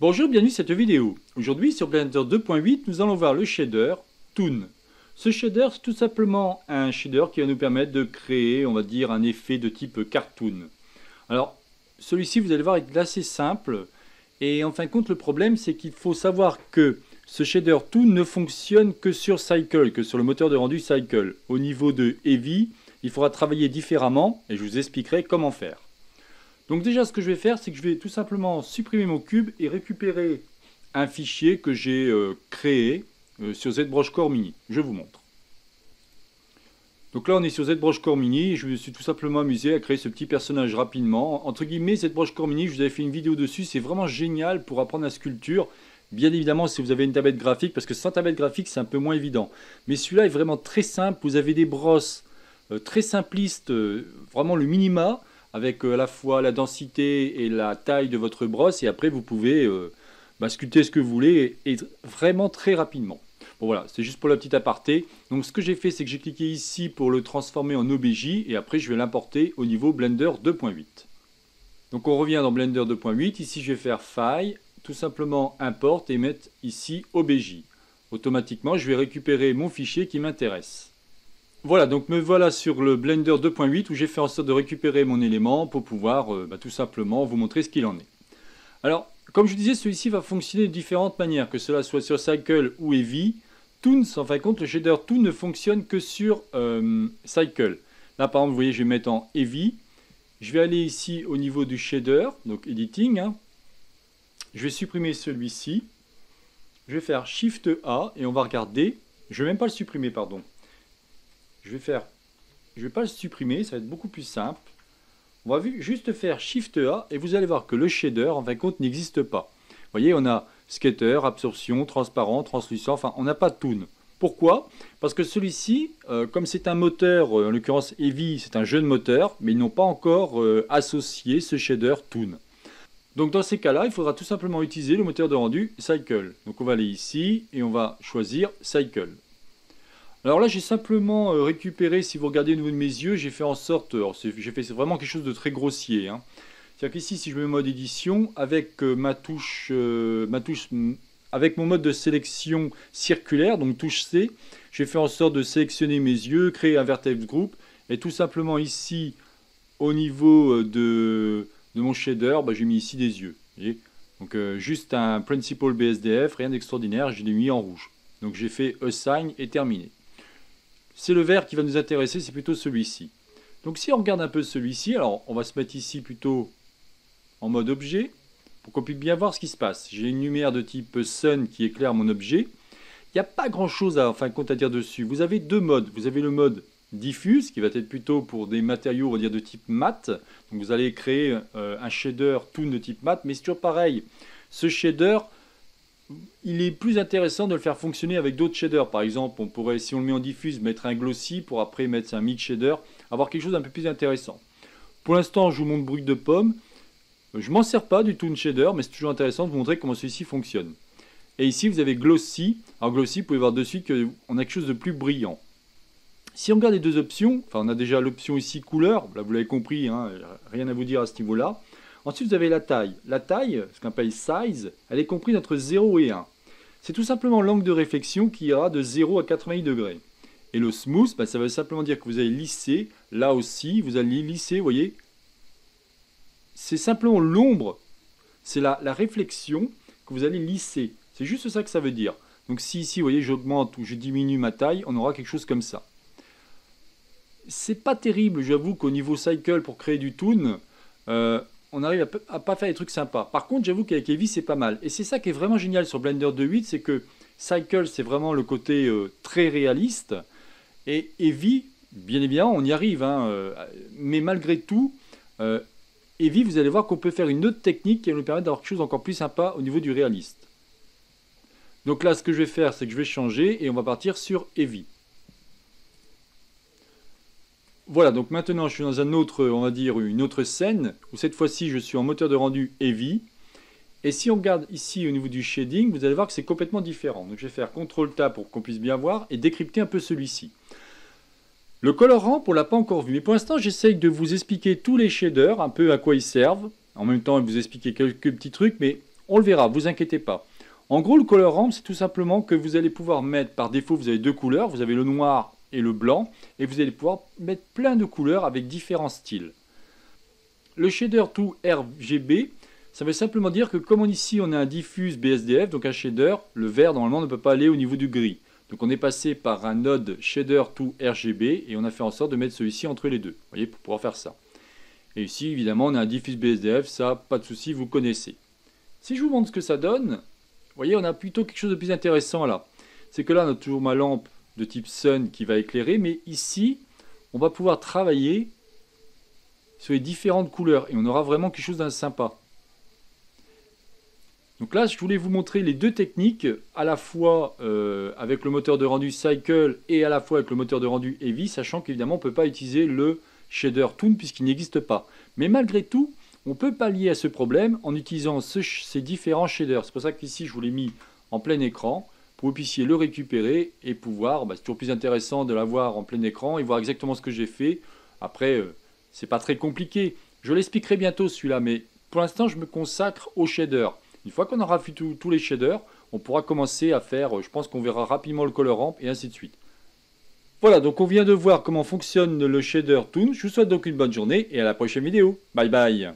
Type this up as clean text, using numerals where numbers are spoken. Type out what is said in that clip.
Bonjour, bienvenue dans cette vidéo. Aujourd'hui sur Blender 2.8, nous allons voir le shader Toon. Ce shader, c'est tout simplement un shader qui va nous permettre de créer, on va dire, un effet de type cartoon. Alors, celui-ci, vous allez voir, est assez simple. Et en fin de compte, le problème, c'est qu'il faut savoir que ce shader Toon ne fonctionne que sur Cycle, que sur le moteur de rendu Cycle. Au niveau de Eevee, il faudra travailler différemment et je vous expliquerai comment faire. Donc déjà, ce que je vais faire, c'est que je vais tout simplement supprimer mon cube et récupérer un fichier que j'ai créé sur ZBrush Core Mini. Je vous montre. Donc là, on est sur ZBrush Core Mini et je me suis tout simplement amusé à créer ce petit personnage rapidement. Entre guillemets, ZBrush Core Mini, je vous avais fait une vidéo dessus. C'est vraiment génial pour apprendre la sculpture. Bien évidemment, si vous avez une tablette graphique, parce que sans tablette graphique, c'est un peu moins évident. Mais celui-là est vraiment très simple. Vous avez des brosses très simplistes, vraiment le minima, avec à la fois la densité et la taille de votre brosse, et après vous pouvez sculpter ce que vous voulez, et vraiment très rapidement. Bon voilà, c'est juste pour la petite aparté. Donc ce que j'ai fait, c'est que j'ai cliqué ici pour le transformer en OBJ, et après je vais l'importer au niveau Blender 2.8. Donc on revient dans Blender 2.8, ici je vais faire File, tout simplement Import, et mettre ici OBJ. Automatiquement, je vais récupérer mon fichier qui m'intéresse. Voilà, donc me voilà sur le Blender 2.8 où j'ai fait en sorte de récupérer mon élément pour pouvoir tout simplement vous montrer ce qu'il en est. Alors, comme je disais, celui-ci va fonctionner de différentes manières, que cela soit sur Cycle ou Eevee. Toon, en fin de compte, le shader Toon ne fonctionne que sur Cycle. Là, par exemple, vous voyez, je vais mettre en Eevee. Je vais aller ici au niveau du shader, donc Editing. Je vais supprimer celui-ci. Je vais faire Shift A et on va regarder. Je ne vais même pas le supprimer, pardon. Je ne vais pas le supprimer, ça va être beaucoup plus simple. On va juste faire Shift A et vous allez voir que le shader, en fin de compte, n'existe pas. Vous voyez, on a scatter, absorption, transparent, translucent, enfin, on n'a pas Toon. Pourquoi? Parce que celui-ci, comme c'est un moteur, en l'occurrence Eevee, c'est un jeune moteur, mais ils n'ont pas encore associé ce shader Toon. Donc dans ces cas-là, il faudra tout simplement utiliser le moteur de rendu Cycle. Donc on va aller ici et on va choisir Cycle. Alors là, j'ai simplement récupéré, si vous regardez au niveau de mes yeux, j'ai fait en sorte, j'ai fait vraiment quelque chose de très grossier. Hein. C'est-à-dire qu'ici, si je mets mode édition, avec avec mon mode de sélection circulaire, donc touche C, j'ai fait en sorte de sélectionner mes yeux, créer un vertex group, et tout simplement ici, au niveau de mon shader, j'ai mis ici des yeux. Vous voyez, donc juste un principal BSDF, rien d'extraordinaire, je l'ai mis en rouge. Donc j'ai fait Assign et terminé. C'est le vert qui va nous intéresser, c'est plutôt celui-ci. Donc si on regarde un peu celui-ci, alors on va se mettre ici plutôt en mode objet, pour qu'on puisse bien voir ce qui se passe. J'ai une lumière de type Sun qui éclaire mon objet. Il n'y a pas grand-chose à dire dessus. Vous avez deux modes. Vous avez le mode diffuse, qui va être plutôt pour des matériaux, on va dire, de type mat. Donc vous allez créer un shader Toon de type mat, mais c'est toujours pareil. Ce shader, il est plus intéressant de le faire fonctionner avec d'autres shaders. Par exemple, on pourrait, si on le met en diffuse, mettre un glossy pour après mettre un mix shader, avoir quelque chose d'un peu plus intéressant. Pour l'instant, je vous montre Bruit de Pomme. Je ne m'en sers pas du Toon Shader, mais c'est toujours intéressant de vous montrer comment celui-ci fonctionne. Et ici, vous avez Glossy. Alors Glossy, vous pouvez voir de suite qu'on a quelque chose de plus brillant. Si on regarde les deux options, enfin on a déjà l'option ici couleur, là vous l'avez compris, hein, rien à vous dire à ce niveau-là. Ensuite, vous avez la taille. La taille, ce qu'on appelle size, elle est comprise entre 0 et 1. C'est tout simplement l'angle de réflexion qui ira de 0 à 90 degrés. Et le smooth, ça veut simplement dire que vous allez lisser. Là aussi, vous allez lisser, vous voyez. C'est simplement l'ombre, c'est la réflexion que vous allez lisser. C'est juste ça que ça veut dire. Donc si ici, vous voyez, j'augmente ou je diminue ma taille, on aura quelque chose comme ça. C'est pas terrible, j'avoue qu'au niveau cycle, pour créer du toon, on arrive à pas faire des trucs sympas. Par contre, j'avoue qu'avec Eevee, c'est pas mal. Et c'est ça qui est vraiment génial sur Blender 2.8, c'est que Cycle, c'est vraiment le côté très réaliste. Et Eevee, bien évidemment, on y arrive. Hein, mais malgré tout, Eevee, vous allez voir qu'on peut faire une autre technique qui va nous permettre d'avoir quelque chose d'encore plus sympa au niveau du réaliste. Donc là, ce que je vais faire, c'est que je vais changer et on va partir sur Eevee. Voilà, donc maintenant je suis dans un autre, on va dire, une autre scène, où cette fois-ci je suis en moteur de rendu Eevee. Et si on regarde ici au niveau du shading, vous allez voir que c'est complètement différent. Donc je vais faire CTRL-Tab pour qu'on puisse bien voir et décrypter un peu celui-ci. Le Color Ramp, on ne l'a pas encore vu, mais pour l'instant j'essaye de vous expliquer tous les shaders, un peu à quoi ils servent. En même temps, vous expliquer quelques petits trucs, mais On le verra, vous inquiétez pas. En gros, le Color Ramp, c'est tout simplement que vous allez pouvoir mettre, par défaut, vous avez deux couleurs, vous avez le noir et le blanc, et vous allez pouvoir mettre plein de couleurs avec différents styles. Le Shader to RGB, ça veut simplement dire que comme ici, on a un diffuse BSDF, donc un shader, le vert, normalement, ne peut pas aller au niveau du gris. Donc on est passé par un node Shader to RGB, et on a fait en sorte de mettre celui-ci entre les deux, vous voyez, pour pouvoir faire ça. Et ici, évidemment, on a un diffuse BSDF, ça, pas de souci, vous connaissez. Si je vous montre ce que ça donne, vous voyez, on a plutôt quelque chose de plus intéressant là. C'est que là, on a toujours ma lampe de type Sun qui va éclairer, mais ici, on va pouvoir travailler sur les différentes couleurs et on aura vraiment quelque chose d'un sympa. Donc là, je voulais vous montrer les deux techniques, à la fois avec le moteur de rendu Cycle et à la fois avec le moteur de rendu Eevee, sachant qu'évidemment, on ne peut pas utiliser le shader Toon puisqu'il n'existe pas. Mais malgré tout, on peut pallier à ce problème en utilisant ces différents shaders. C'est pour ça qu'ici, je vous l'ai mis en plein écran pour que vous puissiez le récupérer et pouvoir, c'est toujours plus intéressant de l'avoir en plein écran et voir exactement ce que j'ai fait. Après, c'est pas très compliqué. Je l'expliquerai bientôt celui-là, mais pour l'instant, je me consacre aux shaders. Une fois qu'on aura fait tous les shaders, on pourra commencer à faire, je pense qu'on verra rapidement le Color Ramp et ainsi de suite. Voilà, donc on vient de voir comment fonctionne le shader Toon. Je vous souhaite donc une bonne journée et à la prochaine vidéo. Bye bye!